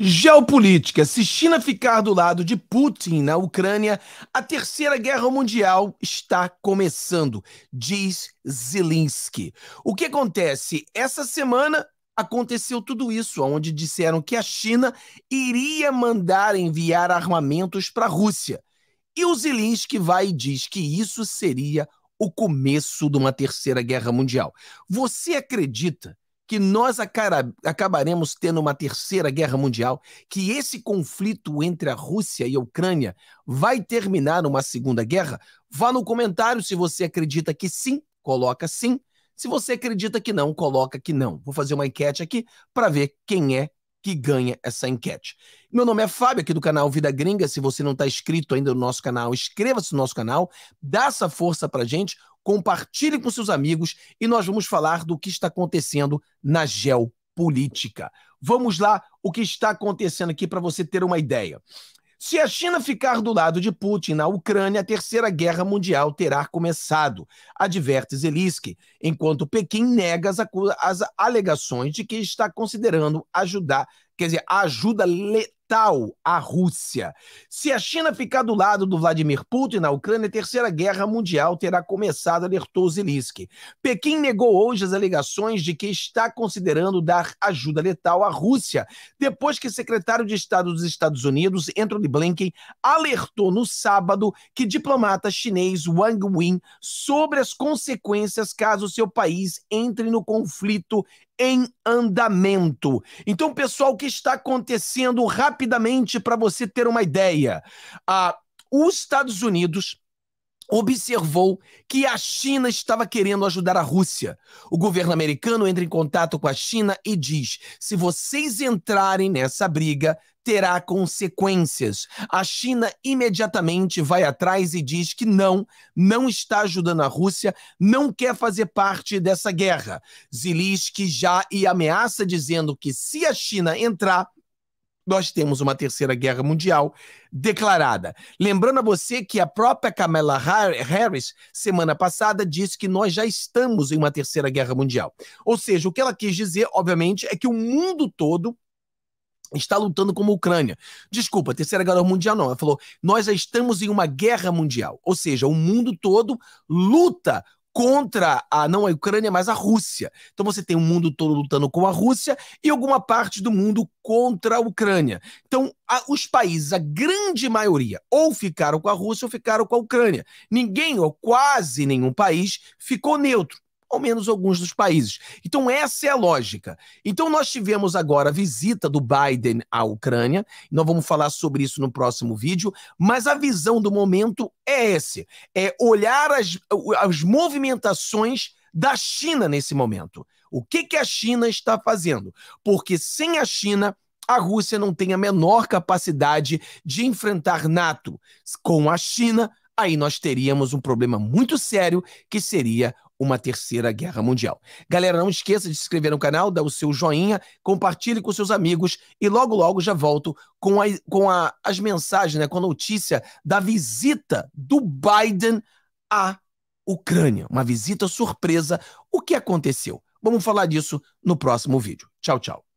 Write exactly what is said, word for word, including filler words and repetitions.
Geopolítica. Se China ficar do lado de Putin na Ucrânia, a Terceira Guerra Mundial está começando, diz Zelensky. O que acontece? Essa semana aconteceu tudo isso, onde disseram que a China iria mandar enviar armamentos para a Rússia. E o Zelensky vai e diz que isso seria o começo de uma Terceira Guerra Mundial. Você acredita que nós acabaremos tendo uma Terceira Guerra Mundial, que esse conflito entre a Rússia e a Ucrânia vai terminar numa Segunda Guerra? Vá no comentário se você acredita que sim, coloca sim. Se você acredita que não, coloca que não. Vou fazer uma enquete aqui para ver quem é que ganha essa enquete. Meu nome é Fábio, aqui do canal Vida Gringa. Se você não está inscrito ainda no nosso canal, inscreva-se no nosso canal, dá essa força pra gente, compartilhe com seus amigos e nós vamos falar do que está acontecendo na geopolítica. Vamos lá, o que está acontecendo aqui para você ter uma ideia. Se a China ficar do lado de Putin na Ucrânia, a Terceira Guerra Mundial terá começado, adverte Zelensky, enquanto Pequim nega as, as alegações de que está considerando ajudar, quer dizer, a ajuda letal à Rússia. Se a China ficar do lado do Vladimir Putin na Ucrânia, a Terceira Guerra Mundial terá começado, alertou Zelensky. Pequim negou hoje as alegações de que está considerando dar ajuda letal à Rússia, depois que o secretário de Estado dos Estados Unidos, Antony Blinken, alertou no sábado que diplomata chinês Wang Wen sobre as consequências caso seu país entre no conflito em andamento. Então, pessoal, o que está acontecendo rapidamente para você ter uma ideia? Ah, os Estados Unidos observou que a China estava querendo ajudar a Rússia. O governo americano entra em contato com a China e diz: se vocês entrarem nessa briga, terá consequências. A China imediatamente vai atrás e diz que não, não está ajudando a Rússia, não quer fazer parte dessa guerra. Zelensky já e ameaça dizendo que se a China entrar, nós temos uma Terceira Guerra Mundial declarada. Lembrando a você que a própria Kamala Harris, semana passada, disse que nós já estamos em uma Terceira Guerra Mundial. Ou seja, o que ela quis dizer, obviamente, é que o mundo todo está lutando como a Ucrânia. Desculpa, Terceira Guerra Mundial não. Ela falou, nós já estamos em uma guerra mundial. Ou seja, o mundo todo luta contra a, não a Ucrânia, mas a Rússia. Então você tem o mundo todo lutando com a Rússia e alguma parte do mundo contra a Ucrânia. Então a, os países, a grande maioria, ou ficaram com a Rússia ou ficaram com a Ucrânia. Ninguém, ou quase nenhum país, ficou neutro, ao menos alguns dos países. Então essa é a lógica. Então nós tivemos agora a visita do Biden à Ucrânia, nós vamos falar sobre isso no próximo vídeo, mas a visão do momento é essa, é olhar as, as movimentações da China nesse momento. O que, que a China está fazendo? Porque sem a China, a Rússia não tem a menor capacidade de enfrentar NATO. Com a China, aí nós teríamos um problema muito sério, que seria uma Terceira Guerra Mundial. Galera, não esqueça de se inscrever no canal, dar o seu joinha, compartilhe com seus amigos e logo, logo já volto com, a, com a, as mensagens, né, com a notícia da visita do Biden à Ucrânia. Uma visita surpresa. O que aconteceu? Vamos falar disso no próximo vídeo. Tchau, tchau.